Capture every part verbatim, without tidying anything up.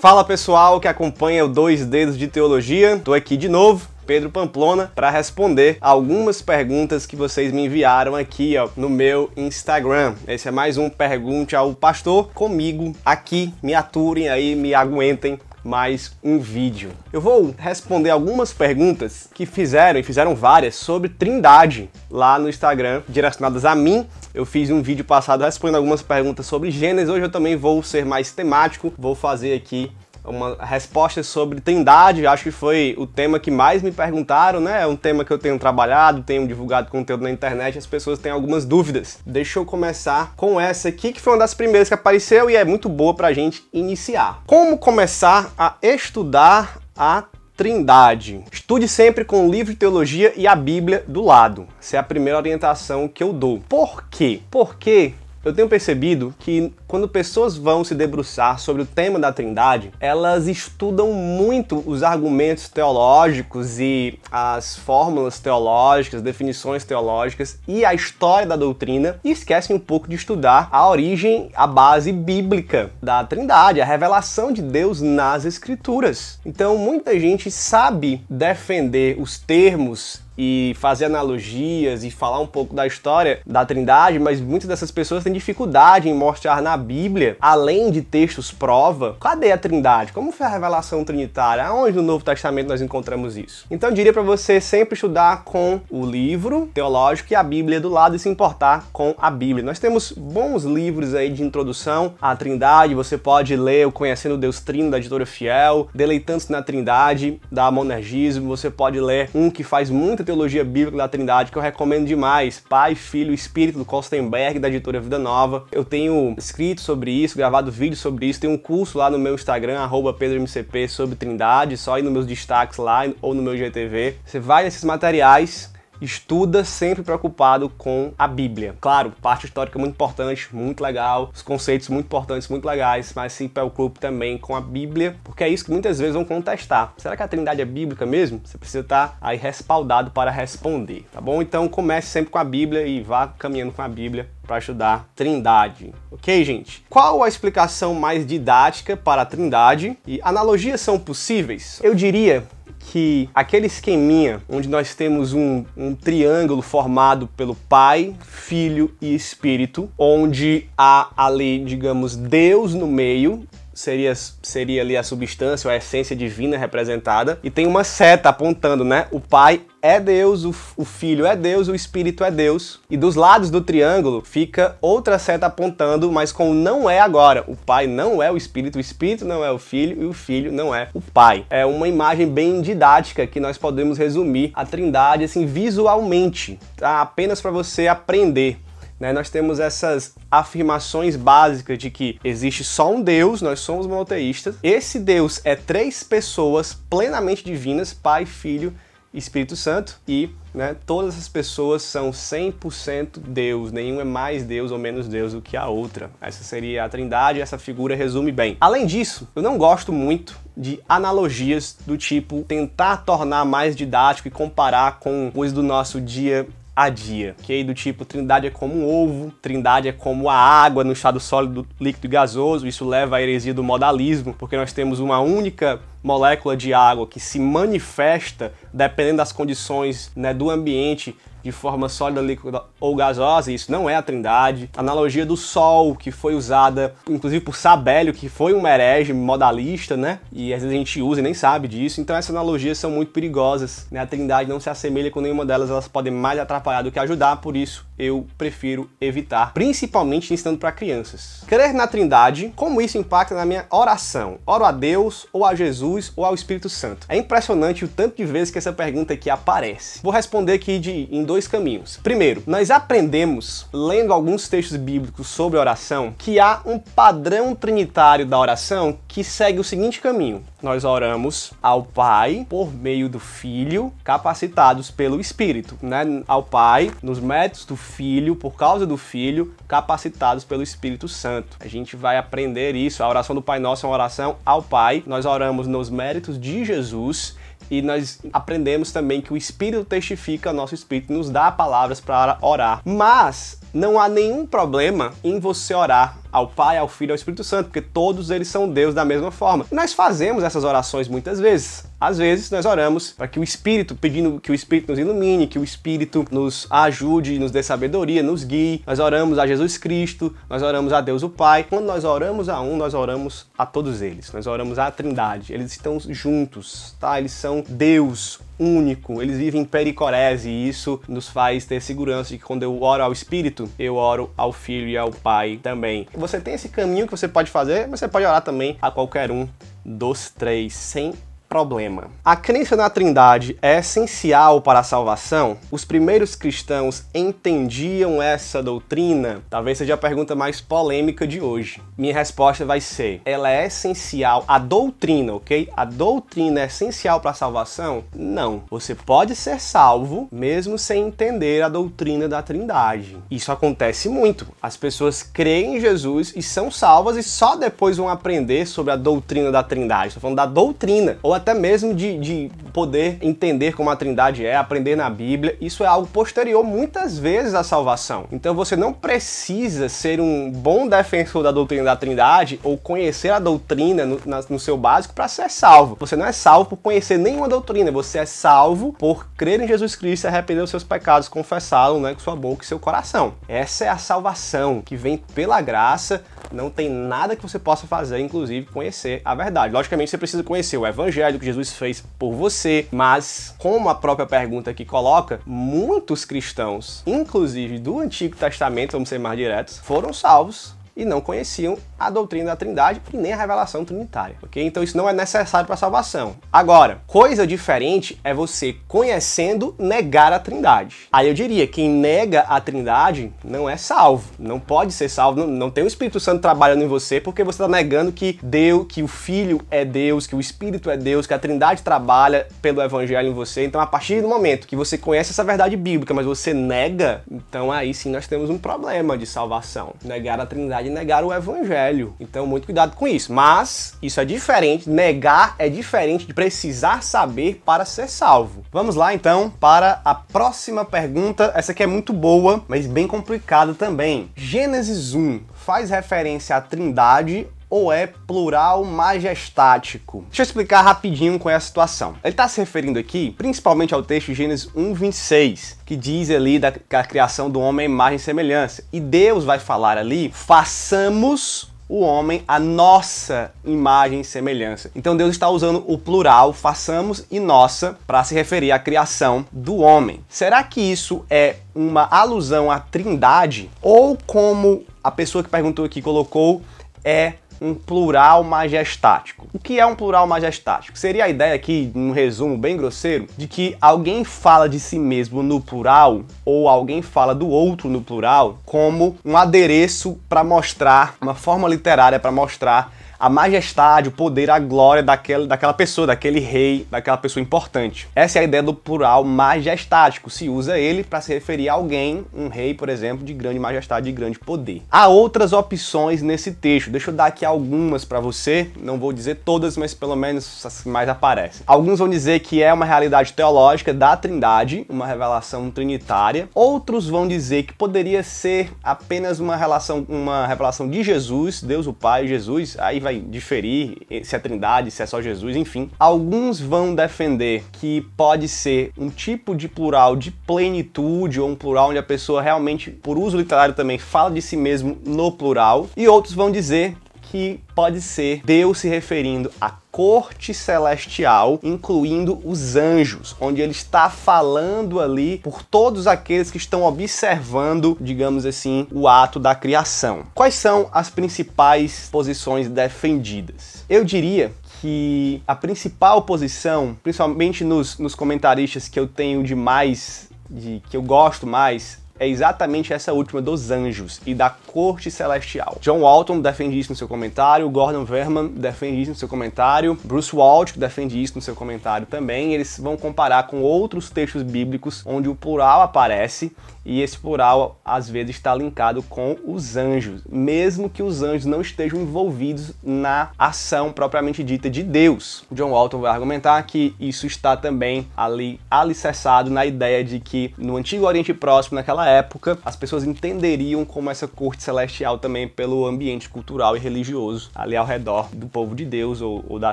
Fala pessoal que acompanha o Dois Dedos de Teologia, tô aqui de novo, Pedro Pamplona, para responder algumas perguntas que vocês me enviaram aqui ó, no meu Instagram. Esse é mais um Pergunte ao Pastor, comigo aqui, me aturem aí, me aguentem. Mais um vídeo. Eu vou responder algumas perguntas que fizeram, e fizeram várias, sobre Trindade lá no Instagram, direcionadas a mim. Eu fiz um vídeo passado respondendo algumas perguntas sobre Gênesis, hoje eu também vou ser mais temático, vou fazer aqui uma resposta sobre Trindade, acho que foi o tema que mais me perguntaram, né? É um tema que eu tenho trabalhado, tenho divulgado conteúdo na internet, as pessoas têm algumas dúvidas. Deixa eu começar com essa aqui, que foi uma das primeiras que apareceu e é muito boa pra gente iniciar. Como começar a estudar a Trindade? Estude sempre com o livro de teologia e a Bíblia do lado. Essa é a primeira orientação que eu dou. Por quê? Porque eu tenho percebido que quando pessoas vão se debruçar sobre o tema da Trindade, elas estudam muito os argumentos teológicos e as fórmulas teológicas, definições teológicas e a história da doutrina e esquecem um pouco de estudar a origem, a base bíblica da Trindade, a revelação de Deus nas Escrituras. Então muita gente sabe defender os termos e fazer analogias e falar um pouco da história da Trindade, mas muitas dessas pessoas têm dificuldade em mostrar na Bíblia, além de textos prova, cadê a Trindade? Como foi a revelação trinitária? Aonde no Novo Testamento nós encontramos isso? Então eu diria para você sempre estudar com o livro teológico e a Bíblia do lado e se importar com a Bíblia. Nós temos bons livros aí de introdução à Trindade, você pode ler o Conhecendo Deus Trino, da editora Fiel, Deleitando-se na Trindade, da Monergismo, você pode ler um que faz muita Teologia Bíblica da Trindade, que eu recomendo demais, Pai, Filho e Espírito, do Kostenberg, da editora Vida Nova. Eu tenho escrito sobre isso, gravado vídeo sobre isso, tem um curso lá no meu Instagram, arroba Pedro M C P, sobre Trindade, só ir nos meus destaques lá, ou no meu G T V. Você vai nesses materiais, estuda sempre preocupado com a Bíblia. Claro, parte histórica muito importante, muito legal, os conceitos muito importantes, muito legais, mas se preocupe também com a Bíblia, porque é isso que muitas vezes vão contestar. Será que a Trindade é bíblica mesmo? Você precisa estar aí respaldado para responder, tá bom? Então comece sempre com a Bíblia e vá caminhando com a Bíblia para estudar Trindade, ok, gente? Qual a explicação mais didática para a Trindade? E analogias são possíveis? Eu diria que aquele esqueminha onde nós temos um, um triângulo formado pelo Pai, Filho e Espírito, onde há ali, digamos, Deus no meio, seria, seria ali a substância ou a essência divina representada, e tem uma seta apontando, né? O Pai é Deus, o, o Filho é Deus, o Espírito é Deus. E dos lados do triângulo fica outra seta apontando, mas com não é agora. O Pai não é o Espírito, o Espírito não é o Filho e o Filho não é o Pai. É uma imagem bem didática que nós podemos resumir a Trindade assim visualmente, tá? Apenas para você aprender. Né, nós temos essas afirmações básicas de que existe só um Deus, nós somos monoteístas. Esse Deus é três pessoas plenamente divinas, Pai, Filho e Espírito Santo. E né, todas as pessoas são cem por cento Deus, nenhum é mais Deus ou menos Deus do que a outra. Essa seria a Trindade, essa figura resume bem. Além disso, eu não gosto muito de analogias do tipo tentar tornar mais didático e comparar com coisas do nosso dia a dia, ok? Do tipo, Trindade é como um ovo, Trindade é como a água no estado sólido, líquido e gasoso, isso leva à heresia do modalismo, porque nós temos uma única molécula de água que se manifesta dependendo das condições né, do ambiente de forma sólida, líquida ou gasosa, e isso não é a Trindade. A analogia do Sol, que foi usada inclusive por Sabélio, que foi um herege modalista, né? E às vezes a gente usa e nem sabe disso, então essas analogias são muito perigosas, né? A Trindade não se assemelha com nenhuma delas, elas podem mais atrapalhar do que ajudar, por isso eu prefiro evitar, principalmente ensinando para crianças. Crer na Trindade, como isso impacta na minha oração? Oro a Deus ou a Jesus ou ao Espírito Santo? É impressionante o tanto de vezes que essa pergunta aqui aparece. Vou responder aqui de, em dois caminhos. Primeiro, nós aprendemos, lendo alguns textos bíblicos sobre oração, que há um padrão trinitário da oração que segue o seguinte caminho. Nós oramos ao Pai por meio do Filho, capacitados pelo Espírito, né? Ao Pai, nos métodos do Filho, por causa do Filho, capacitados pelo Espírito Santo. A gente vai aprender isso. A oração do Pai Nosso é uma oração ao Pai. Nós oramos nos méritos de Jesus e nós aprendemos também que o Espírito testifica, nosso Espírito nos dá palavras para orar. Mas não há nenhum problema em você orar ao Pai, ao Filho e ao Espírito Santo, porque todos eles são Deus da mesma forma. E nós fazemos essas orações muitas vezes. Às vezes nós oramos para que o Espírito, pedindo que o Espírito nos ilumine, que o Espírito nos ajude, nos dê sabedoria, nos guie. Nós oramos a Jesus Cristo, nós oramos a Deus o Pai. Quando nós oramos a um, nós oramos a todos eles. Nós oramos à Trindade. Eles estão juntos, tá? Eles são Deus único. Eles vivem em pericorese e isso nos faz ter segurança de que quando eu oro ao Espírito, eu oro ao Filho e ao Pai também. Você tem esse caminho que você pode fazer, mas você pode orar também a qualquer um dos três, sem problema. A crença na Trindade é essencial para a salvação? Os primeiros cristãos entendiam essa doutrina? Talvez seja a pergunta mais polêmica de hoje. Minha resposta vai ser: ela é essencial, a doutrina, ok? A doutrina é essencial para a salvação? Não. Você pode ser salvo mesmo sem entender a doutrina da Trindade. Isso acontece muito. As pessoas creem em Jesus e são salvas e só depois vão aprender sobre a doutrina da Trindade. Estou falando da doutrina, ou a até mesmo de, de poder entender como a Trindade é, aprender na Bíblia. Isso é algo posterior, muitas vezes, à salvação. Então você não precisa ser um bom defensor da doutrina da Trindade ou conhecer a doutrina no, na, no seu básico para ser salvo. Você não é salvo por conhecer nenhuma doutrina, você é salvo por crer em Jesus Cristo, arrepender dos seus pecados, confessá-lo, né, com sua boca e seu coração. Essa é a salvação que vem pela graça, não tem nada que você possa fazer, inclusive conhecer a verdade. Logicamente você precisa conhecer o Evangelho, do que Jesus fez por você, mas, como a própria pergunta aqui coloca, muitos cristãos, inclusive do Antigo Testamento, vamos ser mais diretos, foram salvos e não conheciam a doutrina da Trindade e nem a revelação trinitária, ok? Então isso não é necessário para a salvação. Agora, coisa diferente é você, conhecendo, negar a Trindade. Aí eu diria, quem nega a Trindade não é salvo, não pode ser salvo, não, não tem o Espírito Santo trabalhando em você porque você está negando que Deus, que o Filho é Deus, que o Espírito é Deus, que a Trindade trabalha pelo Evangelho em você. Então, a partir do momento que você conhece essa verdade bíblica, mas você nega, então aí sim nós temos um problema de salvação. Negar a Trindade é negar o Evangelho. Então, muito cuidado com isso. Mas isso é diferente, negar é diferente de precisar saber para ser salvo. Vamos lá, então, para a próxima pergunta. Essa aqui é muito boa, mas bem complicada também. Gênesis um faz referência à Trindade ou é plural majestático? Deixa eu explicar rapidinho qual é a situação. Ele está se referindo aqui principalmente ao texto de Gênesis um, vinte e seis, que diz ali da, da criação do homem à imagem e semelhança. E Deus vai falar ali, façamos o homem a nossa imagem e semelhança. Então Deus está usando o plural, façamos e nossa, para se referir à criação do homem. Será que isso é uma alusão à Trindade? Ou, como a pessoa que perguntou aqui colocou, é um plural majestático? O que é um plural majestático? Seria a ideia aqui, num resumo bem grosseiro, de que alguém fala de si mesmo no plural ou alguém fala do outro no plural como um adereço para mostrar, uma forma literária para mostrar a majestade, o poder, a glória daquela, daquela pessoa, daquele rei, daquela pessoa importante. Essa é a ideia do plural majestático. Se usa ele para se referir a alguém, um rei, por exemplo, de grande majestade, de grande poder. Há outras opções nesse texto. Deixa eu dar aqui algumas para você. Não vou dizer todas, mas pelo menos as que mais aparecem. Alguns vão dizer que é uma realidade teológica da Trindade, uma revelação trinitária. Outros vão dizer que poderia ser apenas uma relação, uma revelação de Jesus, Deus o Pai, Jesus. Aí vai diferir se é Trindade, se é só Jesus, enfim. Alguns vão defender que pode ser um tipo de plural de plenitude ou um plural onde a pessoa realmente, por uso literário também, fala de si mesmo no plural. E outros vão dizer que pode ser Deus se referindo a corte celestial, incluindo os anjos, onde ele está falando ali por todos aqueles que estão observando, digamos assim, o ato da criação. Quais são as principais posições defendidas? Eu diria que a principal posição, principalmente nos, nos comentaristas que eu tenho de mais, de, que eu gosto mais, é exatamente essa última dos anjos e da corte celestial. John Walton defende isso no seu comentário, Gordon Vermann defende isso no seu comentário, Bruce Waltke defende isso no seu comentário também. Eles vão comparar com outros textos bíblicos onde o plural aparece e esse plural às vezes está linkado com os anjos, mesmo que os anjos não estejam envolvidos na ação propriamente dita de Deus. John Walton vai argumentar que isso está também ali alicerçado na ideia de que no Antigo Oriente Próximo, naquela época, época, as pessoas entenderiam como essa corte celestial também pelo ambiente cultural e religioso ali ao redor do povo de Deus ou, ou da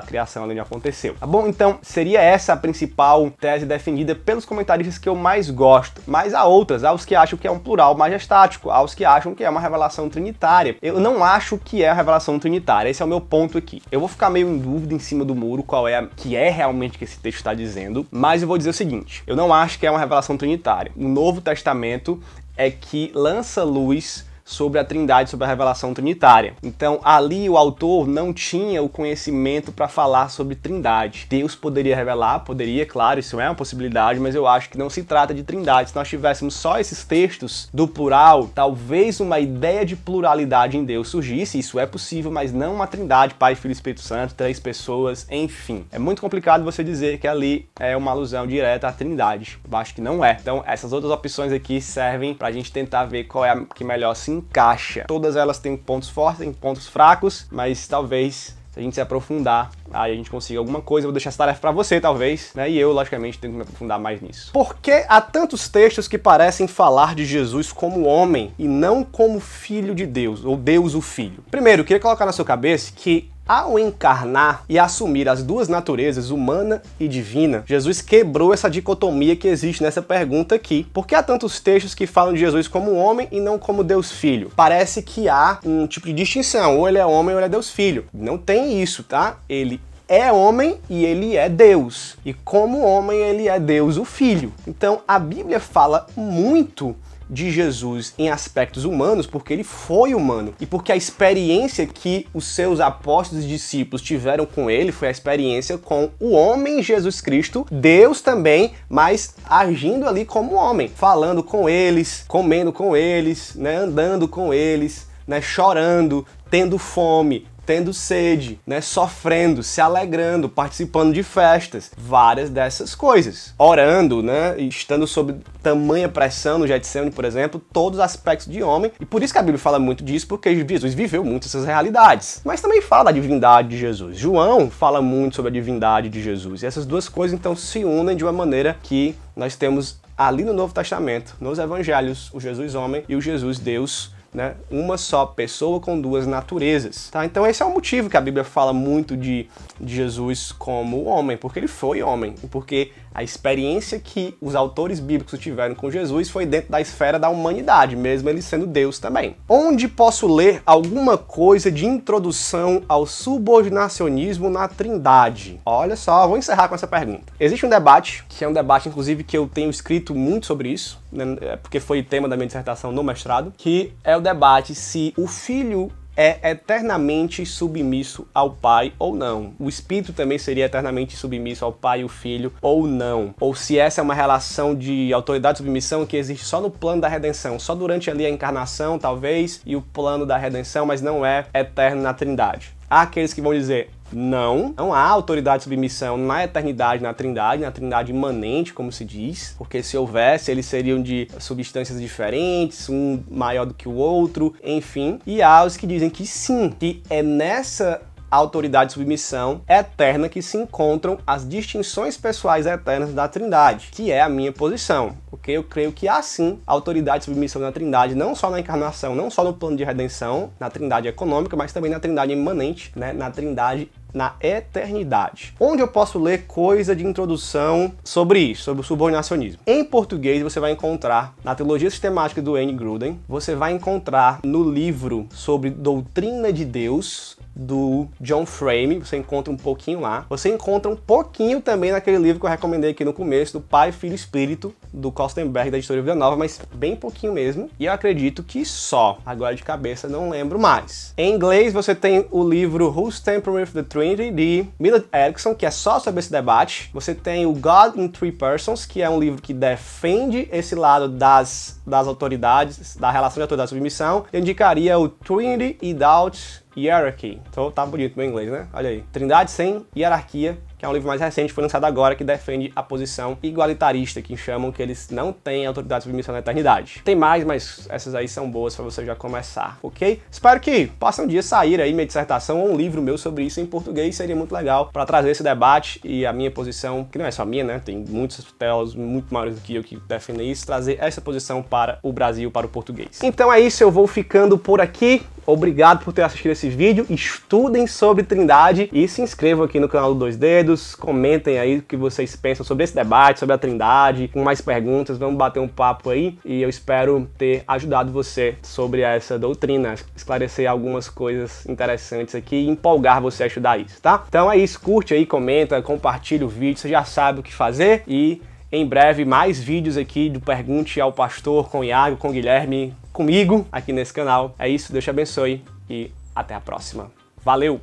criação ali onde aconteceu. Tá bom? Então, seria essa a principal tese defendida pelos comentaristas que eu mais gosto, mas há outras, há os que acham que é um plural majestático, há os que acham que é uma revelação trinitária. Eu não acho que é a revelação trinitária, esse é o meu ponto aqui. Eu vou ficar meio em dúvida em cima do muro qual é a, que é realmente que esse texto está dizendo, mas eu vou dizer o seguinte, eu não acho que é uma revelação trinitária. O Novo Testamento é que lança luz sobre a Trindade, sobre a revelação trinitária. Então, ali o autor não tinha o conhecimento para falar sobre Trindade. Deus poderia revelar, poderia, claro, isso é uma possibilidade, mas eu acho que não se trata de Trindade. Se nós tivéssemos só esses textos do plural, talvez uma ideia de pluralidade em Deus surgisse, isso é possível, mas não uma Trindade, Pai, Filho e Espírito Santo, três pessoas, enfim. É muito complicado você dizer que ali é uma alusão direta à Trindade. Eu acho que não é. Então, essas outras opções aqui servem pra gente tentar ver qual é a que melhor se encaixa. Todas elas têm pontos fortes, têm pontos fracos, mas talvez se a gente se aprofundar, aí a gente consiga alguma coisa. Eu vou deixar essa tarefa pra você, talvez, né? E eu, logicamente, tenho que me aprofundar mais nisso. Por que há tantos textos que parecem falar de Jesus como homem e não como filho de Deus, ou Deus o Filho? Primeiro, eu queria colocar na sua cabeça que ao encarnar e assumir as duas naturezas, humana e divina, Jesus quebrou essa dicotomia que existe nessa pergunta aqui. Por que há tantos textos que falam de Jesus como homem e não como Deus Filho? Parece que há um tipo de distinção, ou ele é homem ou ele é Deus Filho. Não tem isso, tá? Ele é homem e ele é Deus. E como homem, ele é Deus o Filho. Então, a Bíblia fala muito de Jesus em aspectos humanos, porque ele foi humano e porque a experiência que os seus apóstolos e discípulos tiveram com ele foi a experiência com o homem Jesus Cristo, Deus também, mas agindo ali como homem, falando com eles, comendo com eles, né, andando com eles, né, chorando, tendo fome, tendo sede, né, sofrendo, se alegrando, participando de festas, várias dessas coisas. Orando, né, estando sob tamanha pressão no Getsêmani, por exemplo, todos os aspectos de homem. E por isso que a Bíblia fala muito disso, porque Jesus viveu muito essas realidades. Mas também fala da divindade de Jesus. João fala muito sobre a divindade de Jesus. E essas duas coisas, então, se unem de uma maneira que nós temos ali no Novo Testamento, nos Evangelhos, o Jesus homem e o Jesus Deus, né? Uma só pessoa com duas naturezas, tá? Então esse é o motivo que a Bíblia fala muito de, de Jesus como homem, porque ele foi homem, porque a experiência que os autores bíblicos tiveram com Jesus foi dentro da esfera da humanidade, mesmo ele sendo Deus também. Onde posso ler alguma coisa de introdução ao subordinacionismo na Trindade? Olha só, vou encerrar com essa pergunta. Existe um debate, que é um debate, inclusive, que eu tenho escrito muito sobre isso, né, porque foi tema da minha dissertação no mestrado, que é o debate se o Filho é eternamente submisso ao Pai ou não. O Espírito também seria eternamente submisso ao Pai e ao Filho ou não. Ou se essa é uma relação de autoridade e submissão que existe só no plano da redenção, só durante ali a encarnação, talvez, e o plano da redenção, mas não é eterno na Trindade. Há aqueles que vão dizer, não, não há autoridade e submissão na eternidade, na Trindade, na Trindade imanente, como se diz, porque se houvesse, eles seriam de substâncias diferentes, um maior do que o outro, enfim. E há os que dizem que sim, que é nessa autoridade e submissão eterna que se encontram as distinções pessoais eternas da Trindade, que é a minha posição, ok? Eu creio que há sim autoridade e submissão na Trindade, não só na encarnação, não só no plano de redenção, na Trindade econômica, mas também na Trindade imanente, né? Na Trindade na eternidade. Onde eu posso ler coisa de introdução sobre isso, sobre o subordinacionismo? Em português você vai encontrar na Teologia Sistemática do Wayne Grudem, você vai encontrar no livro sobre Doutrina de Deus, do John Frame, você encontra um pouquinho lá. Você encontra um pouquinho também naquele livro que eu recomendei aqui no começo, do Pai, Filho e Espírito, do Kostenberg, da editora Vida Nova, mas bem pouquinho mesmo. E eu acredito que só. Agora de cabeça não lembro mais. Em inglês você tem o livro Who's Tampered with the Trinity, de Millard Erickson, que é só sobre esse debate. Você tem o God in Three Persons, que é um livro que defende esse lado das, das autoridades, da relação de autoridade e submissão. Eu indicaria o Trinity and Doubt, Hierarchy. Então tá bonito meu inglês, né? Olha aí. Trindade sem hierarquia que é um livro mais recente, foi lançado agora, que defende a posição igualitarista, que chamam que eles não têm autoridade sobre missão na eternidade. Tem mais, mas essas aí são boas para você já começar, ok? Espero que possa um dia sair aí minha dissertação ou um livro meu sobre isso em português, seria muito legal para trazer esse debate e a minha posição, que não é só minha, né? Tem muitos teólogos muito maiores do que eu que defendem isso, trazer essa posição para o Brasil, para o português. Então é isso, eu vou ficando por aqui. Obrigado por ter assistido esse vídeo, estudem sobre Trindade e se inscrevam aqui no canal do Dois Dedos, comentem aí o que vocês pensam sobre esse debate, sobre a Trindade, com mais perguntas, vamos bater um papo aí e eu espero ter ajudado você sobre essa doutrina, esclarecer algumas coisas interessantes aqui e empolgar você a estudar isso, tá? Então é isso, curte aí, comenta, compartilha o vídeo, você já sabe o que fazer e em breve mais vídeos aqui do Pergunte ao Pastor com o Iago, com o Guilherme, comigo aqui nesse canal. É isso, Deus te abençoe e até a próxima. Valeu!